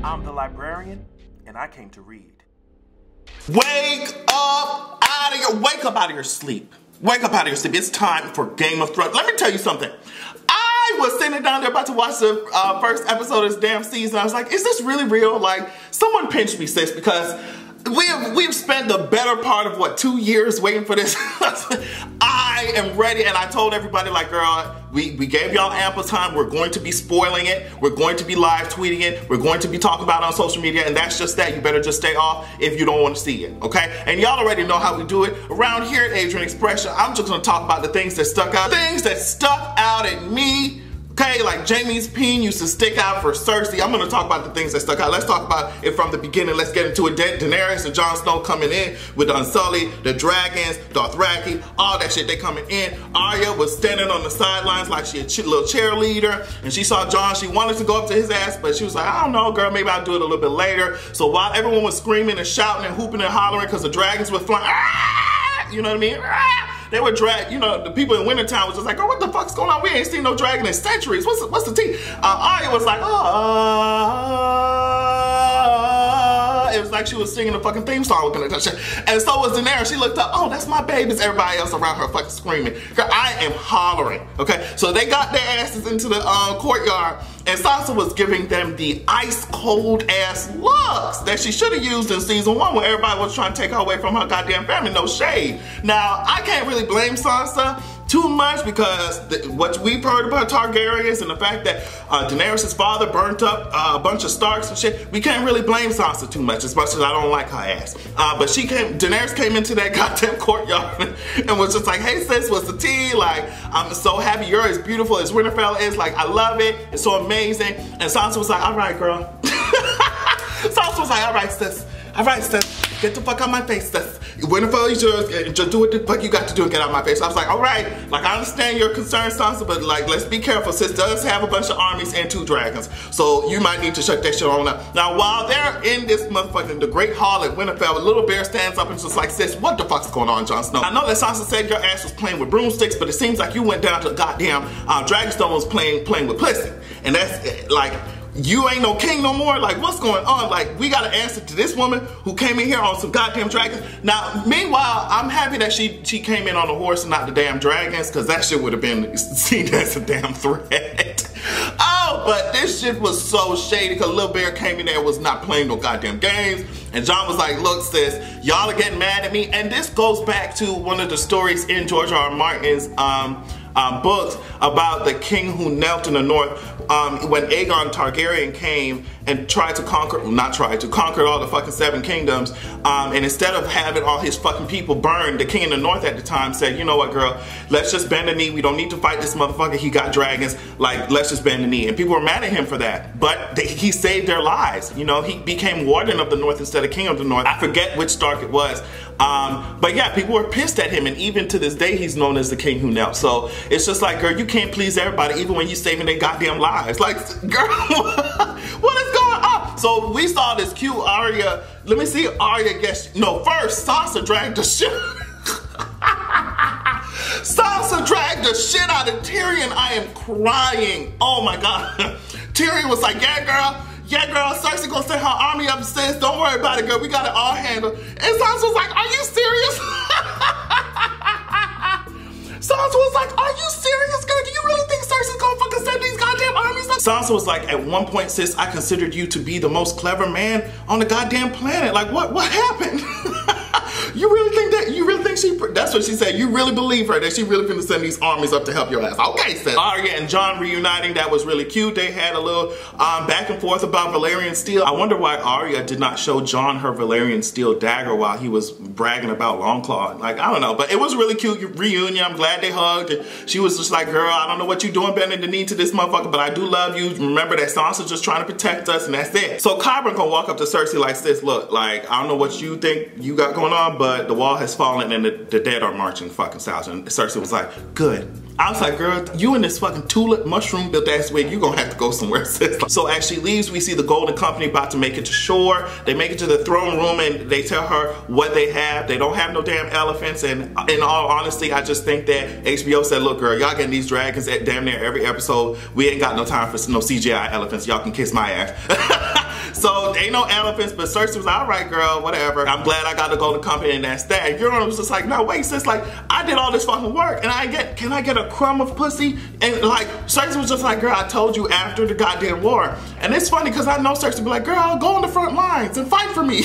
I'm the librarian, and I came to read. Wake up out of your sleep. Wake up out of your sleep. It's time for Game of Thrones. Let me tell you something. I was sitting down there about to watch the first episode of this damn season. I was like, is this really real? Like, someone pinch me, sis, because we've spent the better part of, what, 2 years waiting for this. I am ready, and I told everybody, like, girl, we gave y'all ample time. We're going to be spoiling it. We're going to be live tweeting it. We're going to be talking about it on social media, and that's just that. You better just stay off if you don't want to see it, okay? And y'all already know how we do it. Around here at Adrian Expression, I'm just going to talk about the things that stuck out. Things that stuck out at me. Okay, like Jaime's peen used to stick out for Cersei. I'm going to talk about the things that stuck out. Let's talk about it from the beginning. Let's get into it. Daenerys and Jon Snow coming in with the Unsullied, the dragons, Dothraki, all that shit, they coming in. Arya was standing on the sidelines like she a little cheerleader, and she saw Jon. She wanted to go up to his ass, but she was like, I don't know, girl, maybe I'll do it a little bit later. So while everyone was screaming and shouting and hooping and hollering because the dragons were flying, ah! You know what I mean? Ah! They were dragged, you know, the people in Wintertown was just like, oh, what the fuck's going on? We ain't seen no dragon in centuries. What's the tea? Arya was like, oh. It was like she was singing the fucking theme song. And so was Daenerys. She looked up, oh, that's my babies. Everybody else around her fucking screaming. Girl, I am hollering, okay? So they got their asses into the courtyard, and Sansa was giving them the ice cold ass looks that she should have used in season 1 when everybody was trying to take her away from her goddamn family. No shade. Now, I can't really blame Sansa too much because what we've heard about Targaryens and the fact that Daenerys' father burnt up a bunch of Starks and shit, we can't really blame Sansa too much, as much as I don't like her ass. But Daenerys came into that goddamn courtyard and was just like, hey sis, what's the tea? Like, I'm so happy you're as beautiful as Winterfell is. Like, I love it. It's so amazing. And Sansa was like, all right, girl. Sansa was like, all right, sis. All right, sis. Get the fuck out my face, sis. Winterfell is yours, just do what the fuck you got to do and get out my face. I was like, all right, like I understand your concern, Sansa, but like, let's be careful. Sis does have a bunch of armies and 2 dragons, so you might need to shut that shit on up. Now, while they're in this motherfucking, the Great Hall at Winterfell, Little Bear stands up and just like, sis, what the fuck's going on, Jon Snow? I know that Sansa said your ass was playing with broomsticks, but it seems like you went down to the goddamn Dragonstone was playing with pussy. And that's like, you ain't no king no more. Like, what's going on? Like, we got to answer to this woman who came in here on some goddamn dragons. Now, meanwhile, I'm happy that she came in on a horse and not the damn dragons, because that shit would have been seen as a damn threat. Oh, but this shit was so shady because Lil Bear came in there and was not playing no goddamn games. And Jon was like, look, sis, y'all are getting mad at me. And this goes back to one of the stories in George R. R. Martin's books about the king who knelt in the north when Aegon Targaryen came and tried to conquer, well, not tried to, conquered all the fucking 7 Kingdoms. And instead of having all his fucking people burned, the king in the north at the time said, you know what, girl, let's just bend the knee. We don't need to fight this motherfucker. He got dragons. Like, let's just bend the knee. And people were mad at him for that. But he saved their lives. You know, he became warden of the north instead of king of the north. I forget which Stark it was. But yeah, people were pissed at him. And even to this day, he's known as the king who knelt. So it's just like, girl, you can't please everybody, even when you're saving their goddamn lives. Like, girl, what is going on? So we saw this cute Arya. Let me see, Arya gets, no, first, Sansa dragged the shit. Sansa dragged the shit out of Tyrion. I am crying. Oh my God. Tyrion was like, yeah, girl. Yeah, girl, Cersei gonna send her army up, sis. Don't worry about it, girl. We got it all handled. And Sansa was like, are you serious? Sansa was like, are you serious, girl? Do you really think Cersei's gonna fucking send these goddamn armies up? Sansa was like, at one point, sis, I considered you to be the most clever man on the goddamn planet. Like, what happened? You really think she, that's what she said, you really believe her, that she really finna send these armies up to help your ass? Okay, sis. Arya and Jon reuniting, that was really cute. They had a little back and forth about Valyrian steel. I wonder why Arya did not show Jon her Valyrian steel dagger while he was bragging about Longclaw. Like, I don't know, but it was really cute reunion. I'm glad they hugged. And she was just like, girl, I don't know what you doing bending the knee to this motherfucker, but I do love you. Remember that Sansa's just trying to protect us, and that's it. So Qyburn gonna walk up to Cersei like, sis, look, like, I don't know what you think you got going on, but the wall has falling and the dead are marching fucking south. And Cersei was like, good. I was like, girl, you in this fucking tulip mushroom built ass wig, you gonna have to go somewhere, sis. So as she leaves, we see the Golden Company about to make it to shore. They make it to the throne room and they tell her what they have. They don't have no damn elephants, and in all honesty, I just think that HBO said, look girl, y'all getting these dragons at damn near every episode. We ain't got no time for no CGI elephants. Y'all can kiss my ass. So ain't no elephants, but Cersei was like, all right girl, whatever. I'm glad I got to go to company and that's that. And Euron was just like, no wait sis, like I did all this fucking work and I get, can I get a crumb of pussy? And like Cersei was just like, girl, I told you after the goddamn war. And it's funny because I know Cersei be like, girl, go on the front lines and fight for me.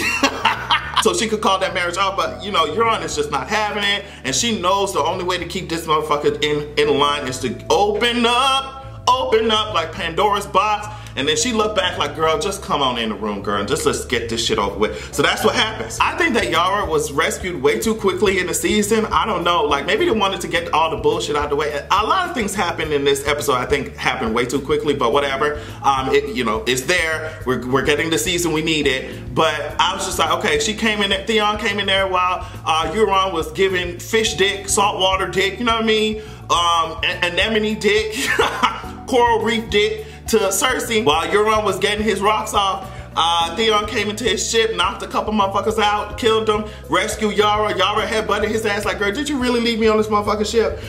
So she could call that marriage off, but you know, Euron is just not having it. And she knows the only way to keep this motherfucker in line is to open up like Pandora's box. And then she looked back like, girl, just come on in the room, girl, and just let's get this shit over with. So that's what happens. I think that Yara was rescued way too quickly in the season. I don't know. Like, maybe they wanted to get all the bullshit out of the way. A lot of things happened in this episode, I think, happened way too quickly, but whatever. You know, it's there. We're getting the season we need it. But I was just like, okay, she came in there. Theon came in there while Euron was giving fish dick, saltwater dick, you know what I mean? Anemone dick, coral reef dick to Cersei. While Euron was getting his rocks off, Theon came into his ship, knocked a couple motherfuckers out, killed them, rescued Yara. Yara headbutted his ass like, girl, did you really leave me on this motherfucking ship?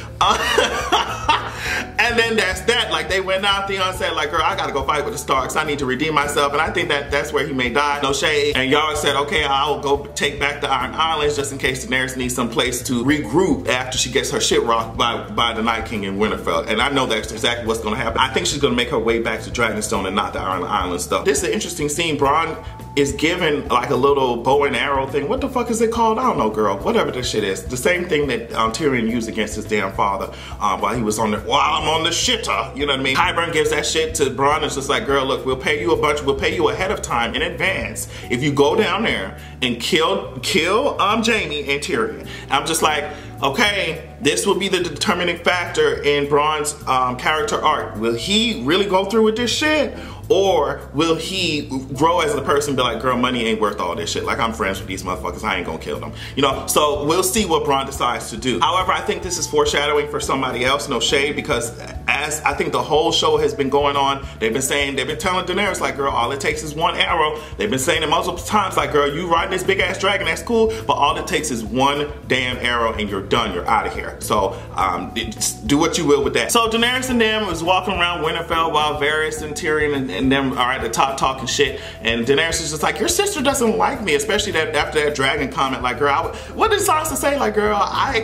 And then that's that. Like, they went out, Theon said like, girl, I gotta go fight with the Starks. I need to redeem myself. And I think that that's where he may die. No shade. And Yara said, okay, I'll go take back the Iron Islands just in case Daenerys needs some place to regroup after she gets her shit rocked by the Night King in Winterfell. And I know that's exactly what's gonna happen. I think she's gonna make her way back to Dragonstone and not the Iron Islands stuff. This is an interesting scene. Bran is given like a little bow and arrow thing. What the fuck is it called? I don't know, girl. Whatever this shit is. The same thing that Tyrion used against his damn father while he was on the, while I'm on the shitter, you know what I mean? Qyburn gives that shit to Bran and it's just like, girl, look, we'll pay you a bunch, we'll pay you ahead of time in advance if you go down there and kill Jaime and Tyrion. I'm just like, okay, this will be the determining factor in Bran's character arc. Will he really go through with this shit? Or will he grow as a person and be like, girl, money ain't worth all this shit. Like, I'm friends with these motherfuckers. I ain't gonna kill them. You know, so we'll see what Bran decides to do. However, I think this is foreshadowing for somebody else, no shade, because as I think the whole show has been going on, they've been saying, they've been telling Daenerys, like, girl, all it takes is one arrow. They've been saying it multiple times, like, girl, you riding this big-ass dragon, that's cool, but all it takes is one damn arrow and you're done, you're out of here. So, do what you will with that. So Daenerys and them was walking around Winterfell while Varys and Tyrion and them are at the top talking shit, and Daenerys is just like, your sister doesn't like me, especially that after that dragon comment, like, girl, what did Sansa say? Like, girl, I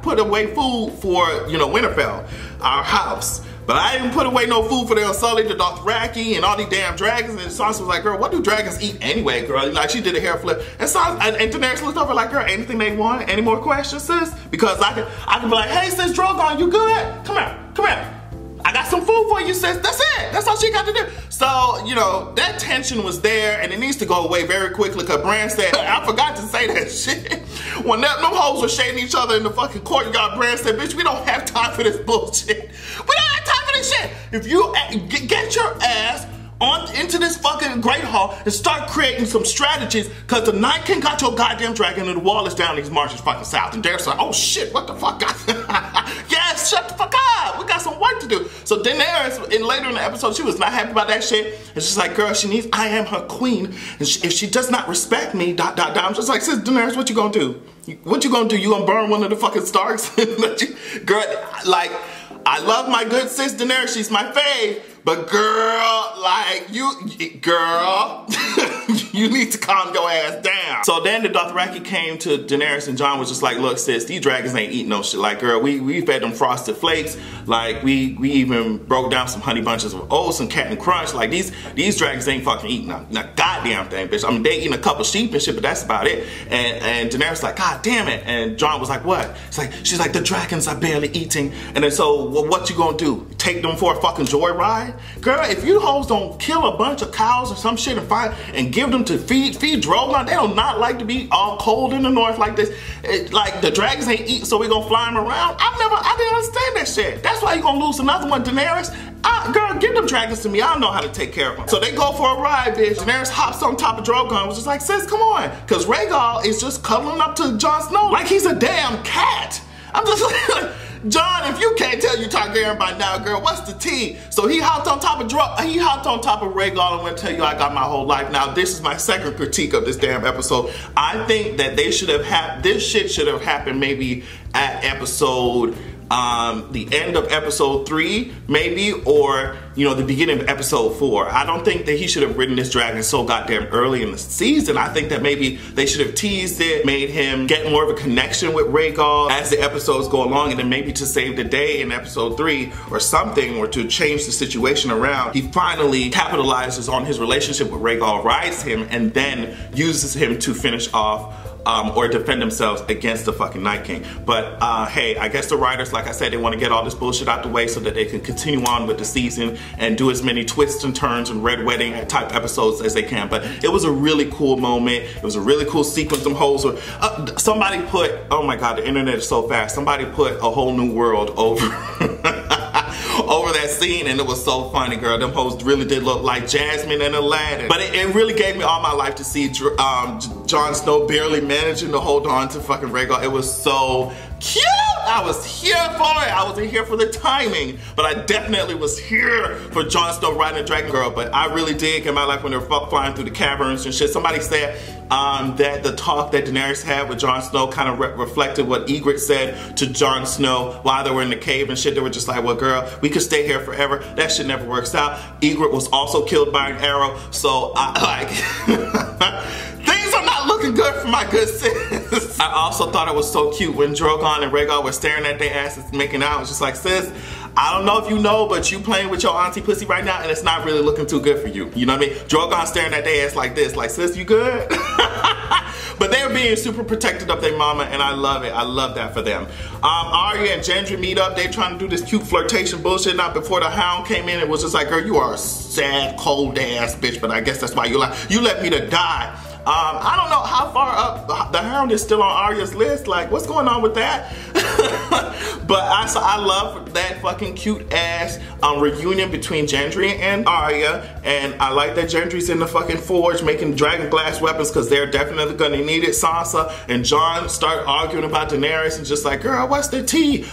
put away food for, you know, Winterfell, our house, but I didn't put away no food for the Unsullied, the Dothraki, and all these damn dragons. And Sansa was like, girl, what do dragons eat anyway, girl? Like, she did a hair flip. And Sansa, and Daenerys looked over like, girl, anything they want? Any more questions, sis? Because I can be like, hey, sis, Drogon, you good? Come here, come here. I got some food for you, sis. That's it. That's all she got to do. So, you know, that tension was there, and it needs to go away very quickly, because Bran said, I forgot to say that shit. When them hoes were shading each other in the fucking courtyard, Bran said, bitch, we don't have time for this bullshit. We don't have time for this shit. If you get your ass on into this fucking Great Hall and start creating some strategies, because the Night King got your goddamn dragon and the wall is down, these marches fucking south. And Daenerys like, oh shit, what the fuck? Yes, shut the fuck up. We got some work to do. So Daenerys, later in the episode, she was not happy about that shit. And she's like, girl, I am her queen. And if she does not respect me, .. I'm just like, sis, Daenerys, what you gonna do? What you gonna do? You gonna burn one of the fucking Starks? Girl, like, I love my good sis Daenerys, she's my fave. But girl, like, girl, you need to calm your ass down. So then the Dothraki came to Daenerys and Jon was just like, look sis, these dragons ain't eating no shit. Like, girl, we fed them Frosted Flakes. Like, we even broke down some Honey Bunches of Oats, some Captain Crunch. Like, these dragons ain't fucking eating a goddamn thing, bitch. I mean, they eating a couple sheep and shit, but that's about it. And Daenerys like, god damn it. And Jon was like, what? It's like, she's like, the dragons are barely eating. And then so, what you gonna do? Take them for a fucking joyride? Girl, if you hoes don't kill a bunch of cows or some shit and give them them to feed Drogon. They do not like to be all cold in the north like this. Like the dragons ain't eat, so we gonna fly them around. I didn't understand that shit. That's why you gonna lose another one, Daenerys. Girl, give them dragons to me. I know how to take care of them. So they go for a ride, bitch. Daenerys hops on top of Drogon, was just like, sis, come on. Cause Rhaegal is just cuddling up to Jon Snow like he's a damn cat. I'm just like, John, if you can't tell you Targaryen by now, girl, what's the tea? So he hopped on top of Rhaegal and went tell you I got my whole life. Now, this is my second critique of this damn episode. I think that they should have had, this shit should have happened maybe at episode, the end of episode 3, maybe, or, you know, the beginning of episode 4. I don't think that he should have ridden this dragon so goddamn early in the season. I think that maybe they should have teased it, made him get more of a connection with Rhaegal as the episodes go along, and then maybe to save the day in episode 3 or something, or to change the situation around, he finally capitalizes on his relationship with Rhaegal, rides him, and then uses him to finish off or defend themselves against the fucking Night King. But hey, I guess the writers, like I said, they want to get all this bullshit out the way so that they can continue on with the season and do as many twists and turns and red wedding type episodes as they can. But it was a really cool moment. It was a really cool sequence. Some holes were, somebody put, oh my god, the internet is so fast, somebody put A Whole New World over over that scene, and it was so funny, girl. Them hoes really did look like Jasmine and Aladdin. But it really gave me all my life to see Jon Snow barely managing to hold on to fucking Rhaegal. It was so cute. I was here for it. I wasn't here for the timing, but I definitely was here for Jon Snow riding a dragon, girl. But I really did get my life when they were flying through the caverns and shit. Somebody said that the talk that Daenerys had with Jon Snow kind of reflected what Ygritte said to Jon Snow while they were in the cave and shit. They were just like, well, girl, we could stay here forever. That shit never works out. Ygritte was also killed by an arrow, so things are not looking good for my good sis. I also thought it was so cute when Drogon and Rhaegal were staring at their asses making out. It was just like, sis, I don't know if you know, but you playing with your auntie pussy right now, and it's not really looking too good for you. You know what I mean? Drogon staring at their ass like this, like, sis, you good? But they're being super protected of their mama, and I love it. I love that for them. Arya and Gendry meet up. They trying to do this cute flirtation bullshit. Not before the Hound came in, it was just like, girl, you are a sad, cold ass bitch, but I guess that's why you like, you left me to die. I don't know how far up the Hound is still on Arya's list. Like, what's going on with that? But I love that fucking cute ass reunion between Gendry and Arya. And I like that Gendry's in the fucking forge making dragonglass weapons, because they're definitely gonna need it. Sansa and Jon start arguing about Daenerys and just like, girl, what's the tea?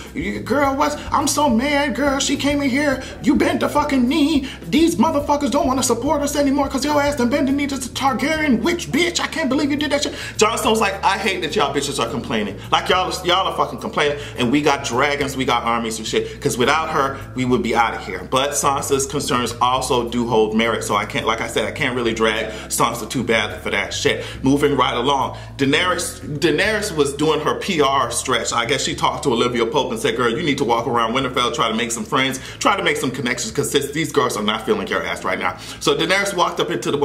Girl, I'm so mad, girl. She came in here, you bent the fucking knee. These motherfuckers don't want to support us anymore because your ass done bent the knee to the Targaryen witch bitch. Bitch, I can't believe you did that shit. Jon Snow's like, I hate that y'all bitches are complaining. Like, y'all are fucking complaining, and we got dragons, we got armies and shit, because without her, we would be out of here. But Sansa's concerns also do hold merit, so I can't, like I said, I can't really drag Sansa too badly for that shit. Moving right along, Daenerys was doing her PR stretch. I guess she talked to Olivia Pope and said, girl, you need to walk around Winterfell, try to make some friends, try to make some connections, because these girls are not feeling your ass right now. So Daenerys walked up into the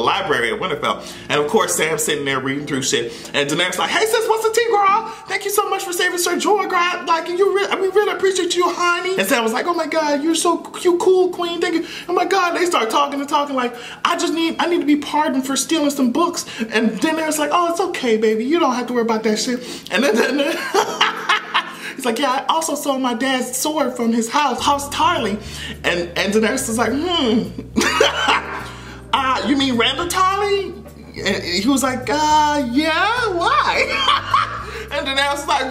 library at Winterfell, and of course, Sam's sitting there reading through shit. And Daenerys like, hey sis, what's the tea, girl? Thank you so much for saving Sir Jorah, girl. Like, we really appreciate you, honey. And Sam was like, oh my god, you're so cute, cool, queen. Thank you. Oh my god, they start talking and talking like, I need to be pardoned for stealing some books. And Daenerys like, oh, it's okay, baby. You don't have to worry about that shit. And then he's like, yeah, I also stole my dad's sword from his house, House Tarly. And Daenerys is like, you mean Randall Tarly? And he was like, yeah, why? And then I was like,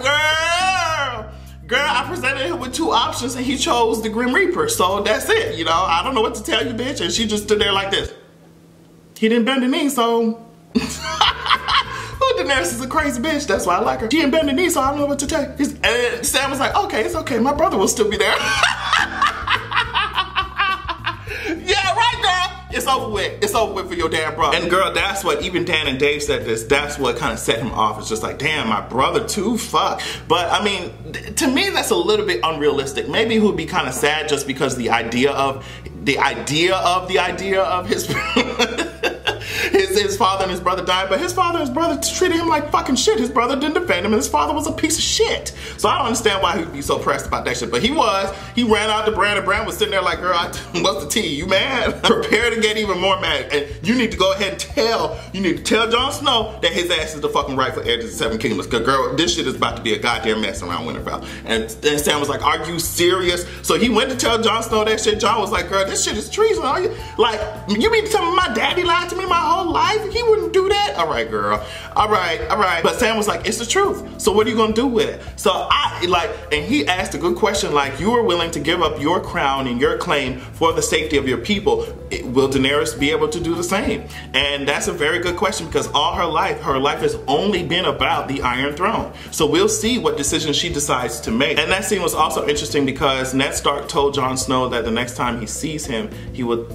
girl, I presented him with 2 options and he chose the Grim Reaper. So that's it, you know, I don't know what to tell you, bitch. And she just stood there like this. He didn't bend the knee, so. Daenerys is a crazy bitch, that's why I like her. She didn't bend the knee, so I don't know what to tell you. And Sam was like, okay, it's okay. My brother will still be there. It's over with. It's over with for your damn brother. And girl, that's what, even Dan and Dave said this, that's what kind of set him off. It's just like, damn, my brother too, fuck. But I mean, to me, that's a little bit unrealistic. Maybe he would be kind of sad just because the idea of his his father and his brother died, but his father and his brother treated him like fucking shit. His brother didn't defend him, and his father was a piece of shit. So I don't understand why he'd be so pressed about that shit, but he was. He ran out to Bran, and Bran was sitting there like, girl, what's the tea? You mad? Prepare to get even more mad, and you need to go ahead and tell Jon Snow that his ass is the fucking rightful heir to the Seven Kingdoms, because girl, this shit is about to be a goddamn mess around Winterfell. And Sam was like, are you serious? So he went to tell Jon Snow that shit. Jon was like, girl, this shit is treason. Are you? Like, you mean to tell me my daddy lied to me my whole life? He wouldn't do that? All right, girl. All right, all right. But Sam was like, it's the truth. So what are you gonna do with it? So and he asked a good question, like, you were willing to give up your crown and your claim for the safety of your people. Will Daenerys be able to do the same? And that's a very good question, because all her life has only been about the Iron Throne. So we'll see what decision she decides to make. And that scene was also interesting because Ned Stark told Jon Snow that the next time he sees him, he will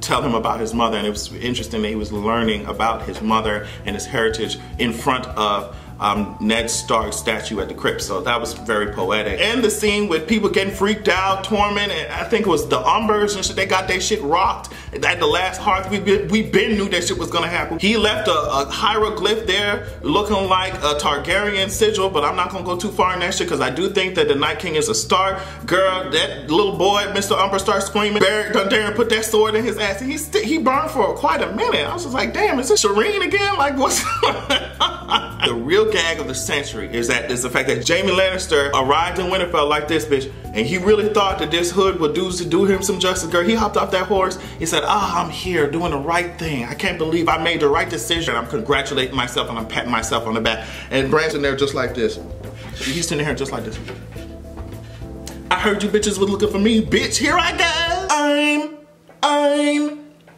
tell him about his mother. And it was interesting that he was learning about his mother and his heritage in front of Ned Stark's statue at the crypt. So that was very poetic. And the scene with people getting freaked out, tormented, I think it was the Umbers and shit, they got their shit rocked at the last hearth. We been knew that shit was gonna happen. He left a hieroglyph there looking like a Targaryen sigil, but I'm not gonna go too far in that shit because I do think that the Night King is a Stark. Girl, that little boy, Mr. Umber, starts screaming. Beric Dondarrion put that sword in his ass and he burned for quite a minute. I was just like, damn, is this Shireen again? Like, what's the real gag of the century is the fact that Jaime Lannister arrived in Winterfell like this bitch, and he really thought that this hood would do him some justice. Girl, he hopped off that horse. He said, ah, oh, I'm here doing the right thing. I can't believe I made the right decision. I'm congratulating myself and I'm patting myself on the back. And Bran's in there just like this. He's sitting here just like this. I heard you bitches was looking for me, bitch. Here I go.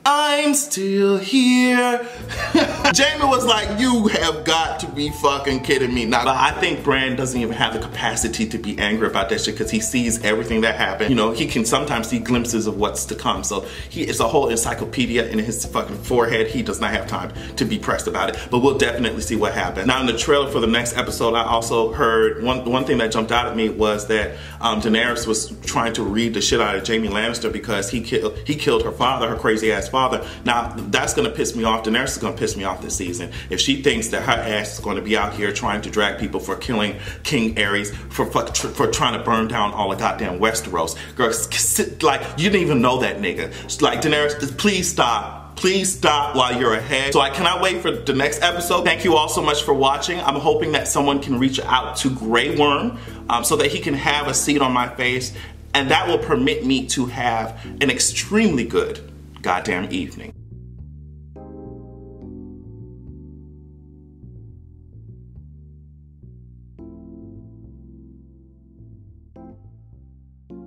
I'm still here. Jaime was like, you have got to be fucking kidding me. Now, I think Bran doesn't even have the capacity to be angry about that shit because he sees everything that happened. You know, he can sometimes see glimpses of what's to come. So it's a whole encyclopedia in his fucking forehead. He does not have time to be pressed about it, but we'll definitely see what happens. Now, in the trailer for the next episode, I also heard one thing that jumped out at me was that Daenerys was trying to read the shit out of Jaime Lannister because he killed her father, her crazy ass father. Now, that's gonna piss me off. Daenerys is gonna piss me off this season if she thinks that her ass is going to be out here trying to drag people for killing King Ares, for trying to burn down all the goddamn Westeros. Girl, like, you didn't even know that nigga. Like, Daenerys, please stop. Please stop while you're ahead. So I cannot wait for the next episode. Thank you all so much for watching. I'm hoping that someone can reach out to Grey Worm so that he can have a seat on my face, and that will permit me to have an extremely good goddamn evening.